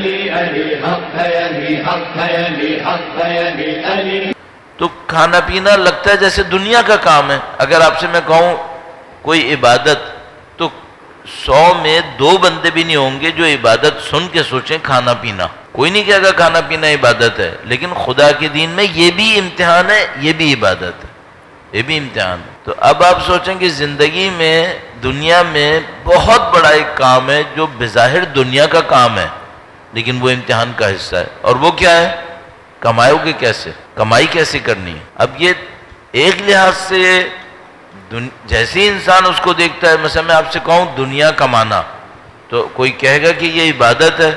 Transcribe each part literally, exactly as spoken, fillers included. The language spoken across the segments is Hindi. अली अली हक है अली हक है अली हक है अली अली। तो खाना पीना लगता है जैसे दुनिया का काम है। अगर आपसे मैं कहूँ कोई इबादत, तो सौ में दो बंदे भी नहीं होंगे जो इबादत सुन के सोचें खाना पीना। कोई नहीं कहेगा खाना पीना इबादत है, लेकिन खुदा के दीन में ये भी इम्तिहान है, ये भी इबादत है, ये भी इम्तिहान है। तो अब आप सोचें कि ज़िंदगी में दुनिया में बहुत बड़ा एक काम है जो बज़ाहिर दुनिया का काम है, लेकिन वो इम्तिहान का हिस्सा है। और वो क्या है? कमाओगे कैसे, कमाई कैसे करनी है। अब ये एक लिहाज से जैसे ही इंसान उसको देखता है, मसलन मैं आपसे कहूँ दुनिया कमाना, तो कोई कहेगा कि ये इबादत है,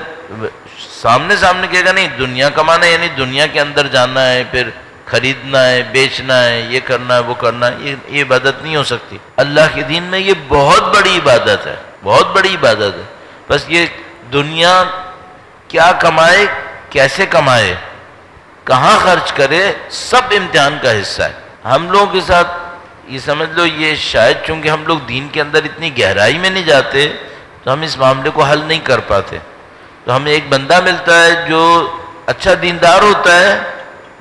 सामने सामने कहेगा नहीं दुनिया कमाना, यानी दुनिया के अंदर जाना है, फिर खरीदना है, बेचना है, ये करना है, वो करना है, ये ये इबादत नहीं हो सकती। अल्लाह के दीन में ये बहुत बड़ी इबादत है, बहुत बड़ी इबादत है। बस ये दुनिया क्या कमाए, कैसे कमाए, कहाँ खर्च करे, सब इम्तिहान का हिस्सा है। हम लोगों के साथ ये समझ लो, ये शायद चूँकि हम लोग दीन के अंदर इतनी गहराई में नहीं जाते तो हम इस मामले को हल नहीं कर पाते। तो हमें एक बंदा मिलता है जो अच्छा दीनदार होता है,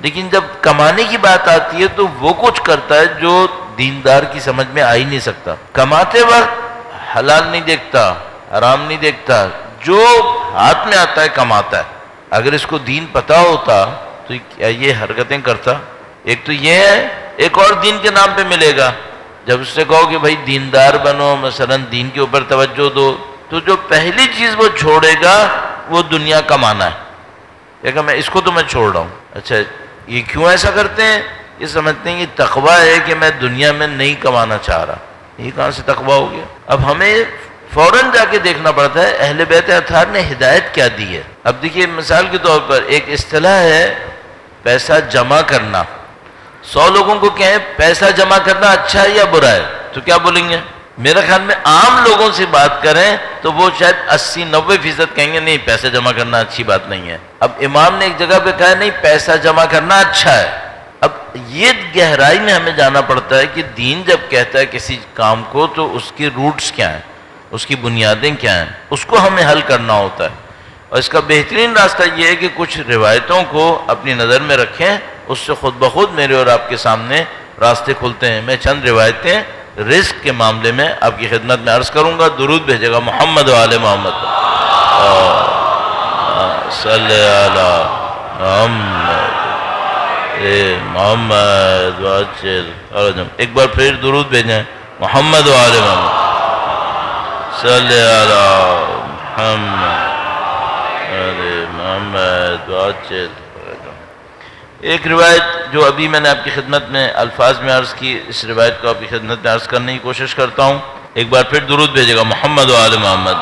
लेकिन जब कमाने की बात आती है तो वो कुछ करता है जो दीनदार की समझ में आ ही नहीं सकता। कमाते वक्त हलाल नहीं देखता, हराम नहीं देखता, जो हाथ में आता है कमाता है। अगर इसको दीन पता होता तो क्या ये हरकतें करता? एक तो ये है, एक और दीन के नाम पे मिलेगा। जब उससे कहो कि भाई दीनदार बनो, मसलन दीन के ऊपर तवज्जो दो, तो जो पहली चीज़ वो छोड़ेगा वो दुनिया कमाना है। देखा मैं इसको तो मैं छोड़ रहा हूँ। अच्छा ये क्यों ऐसा करते हैं? ये समझते हैं ये तकवा है कि मैं दुनिया में नहीं कमाना चाह रहा। ये कहाँ से तकवा हो गया? अब हमें फ़ौरन जाके देखना पड़ता है अहले बैत अत्हार ने हिदायत क्या दी है। अब देखिए मिसाल के तौर पर एक इस्तिलाह है पैसा जमा करना। सौ लोगों को कहें पैसा जमा करना अच्छा है या बुरा है तो क्या बोलेंगे? मेरे ख्याल में आम लोगों से बात करें तो वो शायद अस्सी नब्बे फीसद कहेंगे नहीं पैसा जमा करना अच्छी बात नहीं है। अब इमाम ने एक जगह पे कहा नहीं पैसा जमा करना अच्छा है। अब ये गहराई में हमें जाना पड़ता है कि दीन जब कहता है किसी काम को तो उसके रूट्स क्या हैं, उसकी बुनियादें क्या हैं, उसको हमें हल करना होता है। और इसका बेहतरीन रास्ता ये है कि कुछ रिवायतों को अपनी नज़र में रखें, उससे खुद ब खुद मेरे और आपके सामने रास्ते खुलते हैं। मैं चंद रिवायतें रिस्क के मामले में आपकी खिदमत में अर्ज़ करूँगा। दुरूद भेजेगा मोहम्मद वाले मोहम्मद मोहम्मद। एक बार फिर दुरूद भेजें मोहम्मद वाले मोहम्मद मोहम्मद। एक रिवायत जो अभी मैंने आपकी खिदमत में अल्फाज में अर्ज़ की, इस रिवायत को आपकी खिदमत में अर्ज़ करने की कोशिश करता हूँ। एक बार फिर दुरूद भेजेगा मोहम्मद वाले मोहम्मद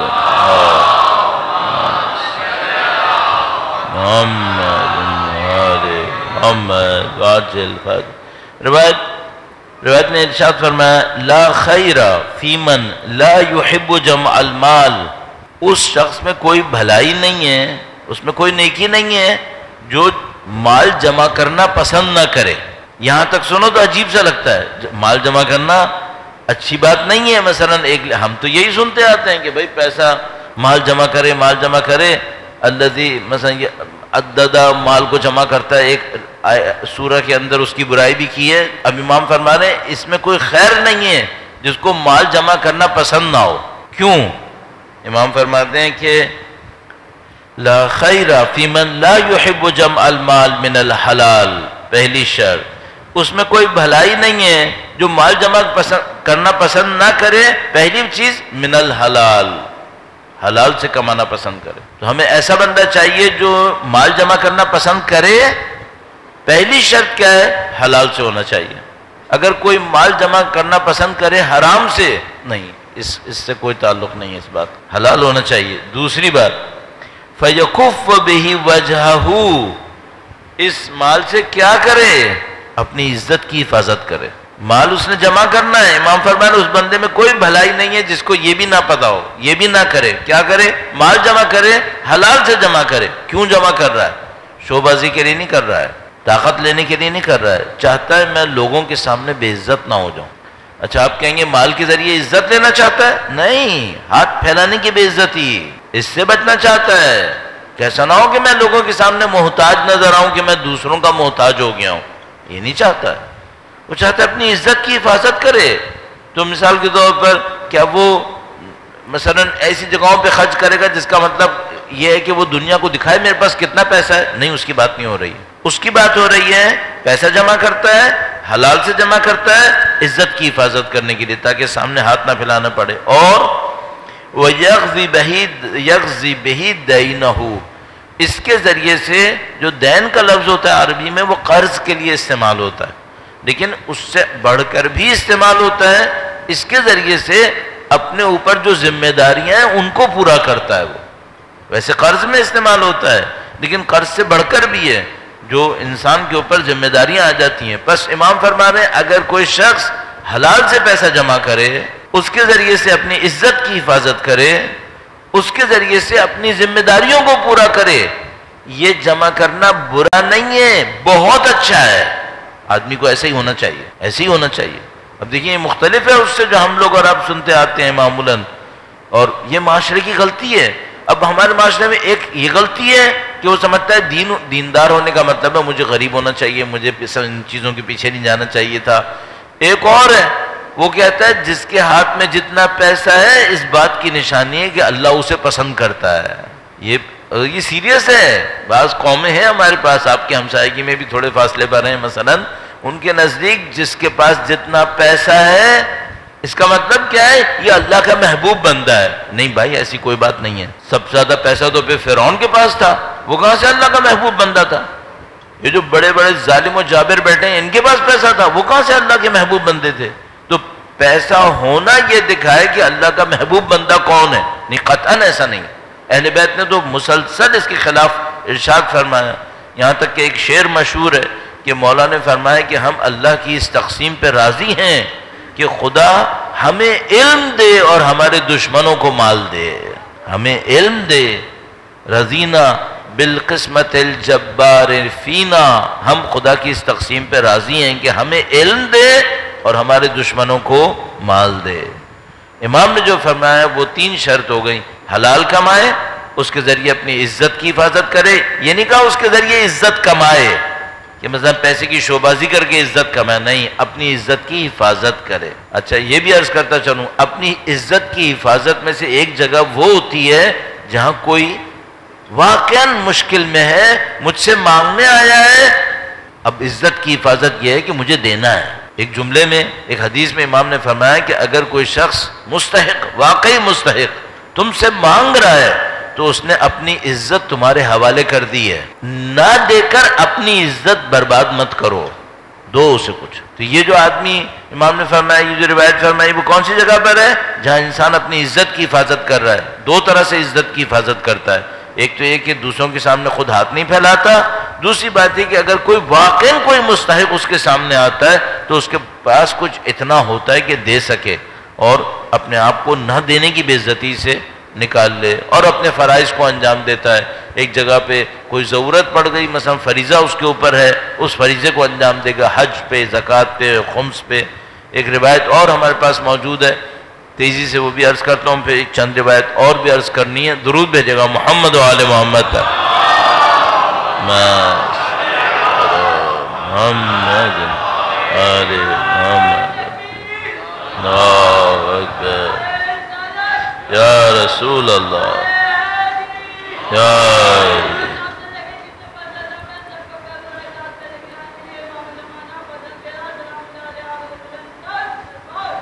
मोहम्मद। रिवायत रिवायत ने इरशाद फरमाया ला खैरा फीमन ला युहिब्बु जमअल माल। उस शख्स में कोई भलाई नहीं है, उसमें कोई नेकी नहीं है जो माल जमा करना पसंद ना करे। यहाँ तक सुनो तो अजीब सा लगता है, माल जमा करना अच्छी बात नहीं है। मसलन एक हम तो यही सुनते आते हैं कि भाई पैसा माल जमा करे, माल जमा करे। अल्लज़ी मसलन ये अद्ददा माल को जमा करता है, एक सूरह के अंदर उसकी बुराई भी की है। अब इमाम फरमा रहे हैं इसमें कोई खैर नहीं है जिसको माल जमा करना पसंद ना हो। क्यों? इमाम फरमाते हैं कि ला खैरा फीमन ला युहिब्बु जमअल माल मिनल हलाल। पहली शर्त उसमें कोई भलाई नहीं है जो माल जमा पसंद करना पसंद ना करे। पहली चीज़ मिनल हलाल, हलाल से कमाना पसंद करे। तो हमें ऐसा बंदा चाहिए जो माल जमा करना पसंद करे। पहली शर्त क्या है? हलाल से होना चाहिए। अगर कोई माल जमा करना पसंद करे हराम से, नहीं, इस इससे कोई ताल्लुक नहीं है इस बात, हलाल होना चाहिए। दूसरी बात फयकुफ बिही वजहू, इस माल से क्या करे? अपनी इज्जत की हिफाजत करे। माल उसने जमा करना है। इमाम फरमान उस बंदे में कोई भलाई नहीं है जिसको ये भी ना पता हो, ये भी ना करे। क्या करे? माल जमा करे, हलाल से जमा करे। क्यों जमा कर रहा है? शोबाजी के लिए नहीं कर रहा है, ताकत लेने के लिए नहीं कर रहा है, चाहता है मैं लोगों के सामने बेइज्जत ना हो जाऊं। अच्छा आप कहेंगे माल के जरिए इज्जत लेना चाहता है? नहीं, हाथ फैलाने की बेइज्जती, इससे बचना चाहता है। कैसा ना हो कि मैं लोगों के सामने मोहताज नजर आऊं कि मैं दूसरों का मोहताज हो गया हूं, ये नहीं चाहता है। वो चाहता है अपनी इज्जत की हिफाजत करे। तो मिसाल के तौर पर क्या वो मसलन ऐसी जगहों पे खर्च करेगा जिसका मतलब ये है कि वो दुनिया को दिखाए मेरे पास कितना पैसा है? नहीं, उसकी बात नहीं हो रही है। उसकी बात हो रही है पैसा जमा करता है, हलाल से जमा करता है, इज्जत की हिफाजत करने के लिए, ताकि सामने हाथ ना फैलाना पड़े। और वह यगज़ी बही यगज़ी बही दैनहू, इसके ज़रिए से जो दैन का लफ्ज़ होता है अरबी में वो कर्ज के लिए इस्तेमाल होता है, लेकिन उससे बढ़कर भी इस्तेमाल होता है। इसके ज़रिए से अपने ऊपर जो जिम्मेदारियां हैं उनको पूरा करता है। वो वैसे कर्ज में इस्तेमाल होता है, लेकिन कर्ज से बढ़कर भी है जो इंसान के ऊपर जिम्मेदारियां आ जाती हैं। बस इमाम फरमा रहे हैं, अगर कोई शख्स हलाल से पैसा जमा करे, उसके ज़रिए से अपनी इज्जत की हिफाजत करे, उसके ज़रिए से अपनी जिम्मेदारियों को पूरा करे, ये जमा करना बुरा नहीं है, बहुत अच्छा है। आदमी को ऐसे ही होना चाहिए, ऐसे ही होना चाहिए। अब देखिए, मुख्तलिफ है उससे जो हम लोग और आप सुनते आते हैं मामूलन, और ये माशरे की गलती है। अब हमारे माशरे में एक ये गलती है कि वो समझता है दीन दीनदार होने का मतलब है मुझे गरीब होना चाहिए, मुझे इन चीज़ों के पीछे नहीं जाना चाहिए था। एक और है, वो कहता है जिसके हाथ में जितना पैसा है इस बात की निशानी है कि अल्लाह उसे पसंद करता है। ये ये सीरियस है। बाज़ कौमें हैं हमारे पास, आपके हमसायगी में भी थोड़े फासले पर हैं, मसलन उनके नज़दीक जिसके पास जितना पैसा है इसका मतलब क्या है, ये अल्लाह का महबूब बंदा है। नहीं भाई, ऐसी कोई बात नहीं है। सबसे ज़्यादा पैसा तो पे फिरौन के पास था, वो कहाँ से अल्लाह का महबूब बंदा था? ये जो बड़े बड़े जालिम और जाबिर बैठे हैं, इनके पास पैसा था, वो कहाँ से अल्लाह के महबूब बंदे थे? तो पैसा होना ये दिखाए कि अल्लाह का महबूब बंदा कौन है। नहीं, क़तअन ऐसा नहीं। अहले बैत ने तो मुसलसल इसके खिलाफ इरशाद फरमाया, यहाँ तक कि एक शेर मशहूर है कि मौला ने फरमाया कि हम अल्लाह की इस तकसीम पर राज़ी हैं कि खुदा हमें इल्म दे और हमारे दुश्मनों को माल दे। हमें इल्म दे, रज़ीना बिलकिस्मत जब्बार फीना, हम खुदा की इस तकसीम पर राज़ी हैं कि हमें इल्म दे और हमारे दुश्मनों को माल दे। इमाम ने जो फरमाया वो तीन शर्त हो गई, हलाल कमाए, उसके ज़रिए अपनी इज्जत की हिफाजत करे। ये नहीं कहा उसके ज़रिए इज्जत कमाए कि मतलब पैसे की शोबाजी करके इज्जत कमाए, नहीं, अपनी इज्जत की हिफाजत करे। अच्छा, ये भी अर्ज़ करता चलूँ, अपनी इज्जत की हिफाजत में से एक जगह वो होती है जहाँ कोई वाकई मुश्किल में है, मुझसे मांगने आया है, अब इज्जत की हिफाजत यह है कि मुझे देना है। एक जुमले में, एक हदीस में इमाम ने फरमाया कि अगर कोई शख्स मुस्तहिक, वाकई मुस्तहिक तुमसे मांग रहा है, तो उसने अपनी इज्जत तुम्हारे हवाले कर दी है, ना देकर अपनी इज्जत बर्बाद मत करो, दो उसे कुछ। तो ये जो आदमी, इमाम ने फरमाया, ये जो रिवायत फरमाई वो कौन सी जगह पर है? जहाँ इंसान अपनी इज्जत की हिफाजत कर रहा है। दो तरह से इज्जत की हिफाजत करता है, एक तो ये कि दूसरों के सामने खुद हाथ नहीं फैलाता, दूसरी बात है कि अगर कोई वाकई कोई मुस्तहिक उसके सामने आता है तो उसके पास कुछ इतना होता है कि दे सके और अपने आप को न देने की बेइज्जती से निकाल ले और अपने फ़राइज़ को अंजाम देता है। एक जगह पे कोई ज़रूरत पड़ गई, मसलन फरीज़ा उसके ऊपर है, उस फरीज़े को अंजाम देगा, हज पे, ज़कात पे, खुम्स पे। एक रिवायत और हमारे पास मौजूद है, तेज़ी से वो भी अर्ज़ करता हूँ, फिर एक चंद रिवायत और भी अर्ज़ करनी है। दुरूद भेजेगा मोहम्मद व आले मोहम्मद तक। या रसूल अल्लाह, या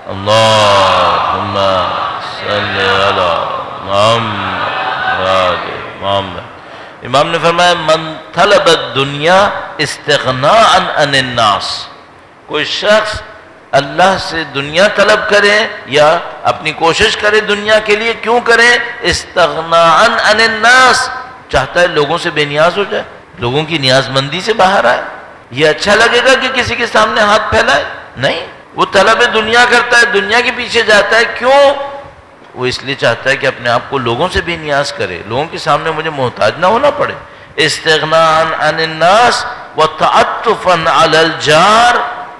अल्लाहुम्मा सल्ली अला मुहम्मद। इमाम ने फरमाया, मन तलब दुनिया इस्तिग़नाअन अनिन नास, कोई शख्स अल्लाह से दुनिया तलब करे या अपनी कोशिश करे दुनिया के लिए, क्यों करे? इस्तिग़नाअन अनिन नास, चाहता है लोगों से बेनियाज हो जाए, लोगों की नियाजमंदी से बाहर आए, ये अच्छा लगेगा कि किसी के सामने हाथ फैलाए। नहीं, वो तलब दुनिया करता है, दुनिया के पीछे जाता है, क्यों? वो इसलिए चाहता है कि अपने आप को लोगों से बेनियाज करे, लोगों के सामने मुझे मोहताज ना होना पड़े। इस्तिग़नाअन अनिन नास व तअत्तुफ़न अलल जार,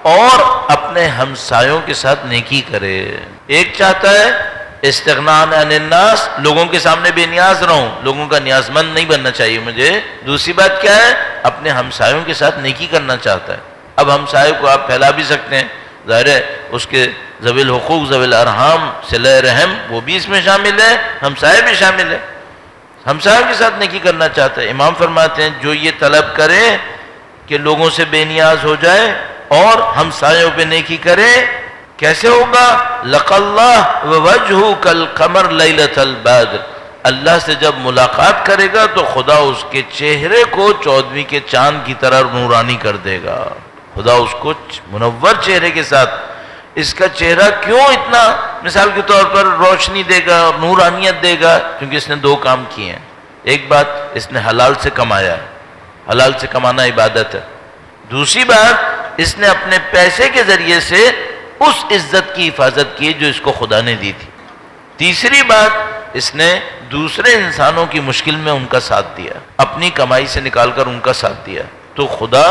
और अपने हमसायों के साथ नेकी करे। एक चाहता है इस्तिग़ना अन नास, लोगों के सामने बेनियाज रहूं, लोगों का नियाजमंद नहीं बनना चाहिए मुझे। दूसरी बात क्या है, अपने हमसायों के साथ नेकी करना चाहता है। अब हमसायों को आप फैला भी सकते हैं, ज़ाहिर है उसके ज़विल हुकूक़ ज़विल अरहाम सिले रहम वो भी इसमें शामिल है, हमसाये भी शामिल है। हमसायों के साथ नेकी करना चाहता है। इमाम फरमाते हैं जो ये तलब करे कि लोगों से बेनियाज हो जाए और हमसायों पर नेकी करे, कैसे होगा? लक़ल्लाह वजहू कल कमर लैलतल बद्र, अल्लाह से जब मुलाकात करेगा तो खुदा उसके चेहरे को चौदहवीं के चांद की तरह नूरानी कर देगा। खुदा उसको मुनव्वर चेहरे के साथ, इसका चेहरा क्यों इतना मिसाल के तौर पर रोशनी देगा, नूरानियत देगा? क्योंकि इसने दो काम किए हैं। एक बात, इसने हलाल से कमाया है, हलाल से कमाना इबादत है। दूसरी बात, इसने अपने पैसे के जरिए से उस इज्जत की हिफाजत की जो इसको खुदा ने दी थी। तीसरी बात, इसने दूसरे इंसानों की मुश्किल में उनका साथ दिया, अपनी कमाई से निकालकर उनका साथ दिया। तो खुदा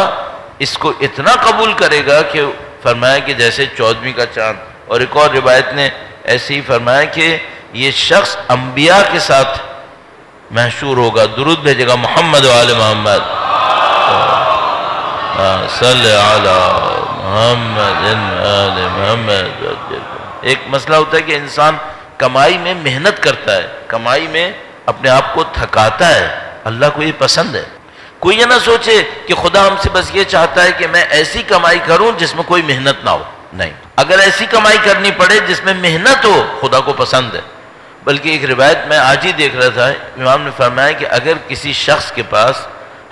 इसको इतना कबूल करेगा कि फरमाया कि जैसे चौदहवीं का चांद। और एक और रिवायत ने ऐसे ही फरमाया कि ये शख्स अंबिया के साथ महशूर होगा, दुरूद भेजेगा मोहम्मद वाले मोहम्मद सल्लल्लाहु अलैहि मोहम्मद। एक मसला होता है कि इंसान कमाई में मेहनत करता है, कमाई में अपने आप को थकाता है, अल्लाह को ये पसंद है। कोई ये ना सोचे कि खुदा हमसे बस ये चाहता है कि मैं ऐसी कमाई करूं जिसमें कोई मेहनत ना हो, नहीं। अगर ऐसी कमाई करनी पड़े जिसमें मेहनत हो, खुदा को पसंद है। बल्कि एक रिवायत मैं आज ही देख रहा था, इमाम ने फरमाया कि अगर किसी शख्स के पास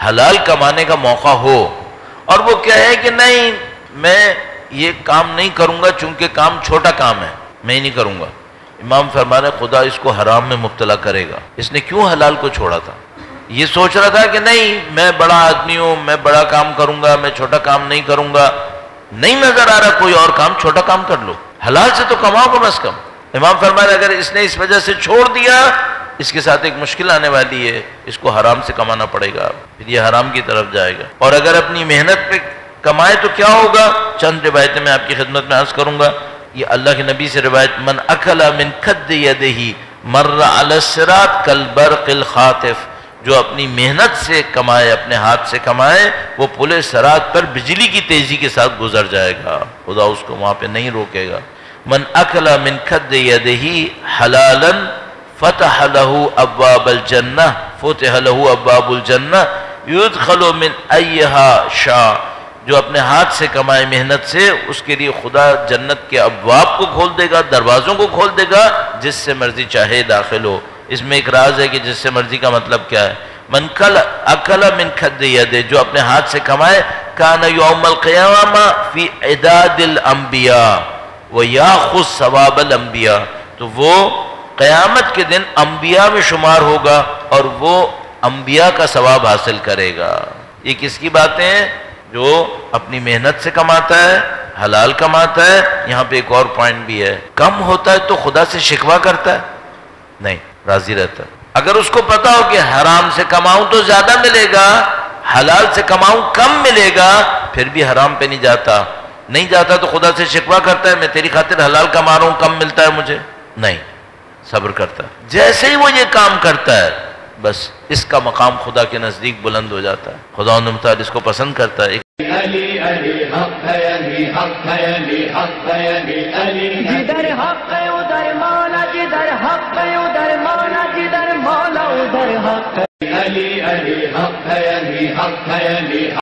हलाल कमाने का मौका हो और वो कहे कि नहीं मैं ये काम नहीं करूँगा चूँकि काम छोटा काम है, मैं नहीं करूँगा, इमाम फरमाने खुदा इसको हराम में मुब्तला करेगा। इसने क्यों हलाल को छोड़ा था? ये सोच रहा था कि नहीं मैं बड़ा आदमी हूँ, मैं बड़ा काम करूँगा, मैं छोटा काम नहीं करूँगा। नहीं नजर आ रहा कोई और काम, छोटा काम कर लो, हलाल से तो कमाओ कम अज़ कम। इमाम फरमाने अगर इसने इस वजह से छोड़ दिया, इसके साथ एक मुश्किल आने वाली है, इसको हराम से कमाना पड़ेगा, फिर ये हराम की तरफ जाएगा। और अगर अपनी मेहनत पे कमाए तो क्या होगा? चंद रिवायतें मैं आपकी खिदमत में अर्ज करूंगा। ये अल्लाह के नबी से रिवायत, मन अकला मिन खद्दि यदिही मर्रा अला सिरात कल बर्क़िल खातिफ, जो अपनी मेहनत से कमाए, अपने हाथ से कमाए, वो पुले सिरात पर बिजली की तेजी के साथ गुजर जाएगा, खुदा उसको वहाँ पे नहीं रोकेगा। मन अकला मिन खद्दि यदिही हलालन फतह लहू अब्वाबल जन्नह फतह लहू अब्वाबुल जन्नह युदखलु मिन अय्यहा शाह, जो अपने हाथ से कमाए मेहनत से, उसके लिए खुदा जन्नत के अब्वाब को खोल देगा, दरवाज़ों को खोल देगा, जिससे मर्जी चाहे दाखिल हो। इसमें एक राज है कि जिससे मर्जी का मतलब क्या है? मन कल अकल मिन खद्दि यदे, जो अपने हाथ से कमाए, काना यौमल क़यामा फ़ी इदादिल अंबिया व याखुज़ सवाबल अंबिया, तो वो क़यामत के दिन अंबिया में शुमार होगा और वो अंबिया का सवाब हासिल करेगा। ये किसकी बातें हैं? जो अपनी मेहनत से कमाता है, हलाल कमाता है। यहाँ पे एक और पॉइंट भी है, कम होता है तो खुदा से शिकवा करता है नहीं, राजी रहता है। अगर उसको पता हो कि हराम से कमाऊं तो ज्यादा मिलेगा, हलाल से कमाऊं कम मिलेगा, फिर भी हराम पे नहीं जाता, नहीं जाता तो खुदा से शिकवा करता है, मैं तेरी खातिर हलाल कमा रहा हूँ, कम मिलता है मुझे, नहीं, सब्र करता है। जैसे ही वो ये काम करता है, बस इसका मकाम खुदा के नजदीक बुलंद हो जाता है, खुदा नमताज इसको पसंद करता है। जिधर हक है उधर मौला, जिधर हक है उधर मौला, जिधर मौला उधर हक है।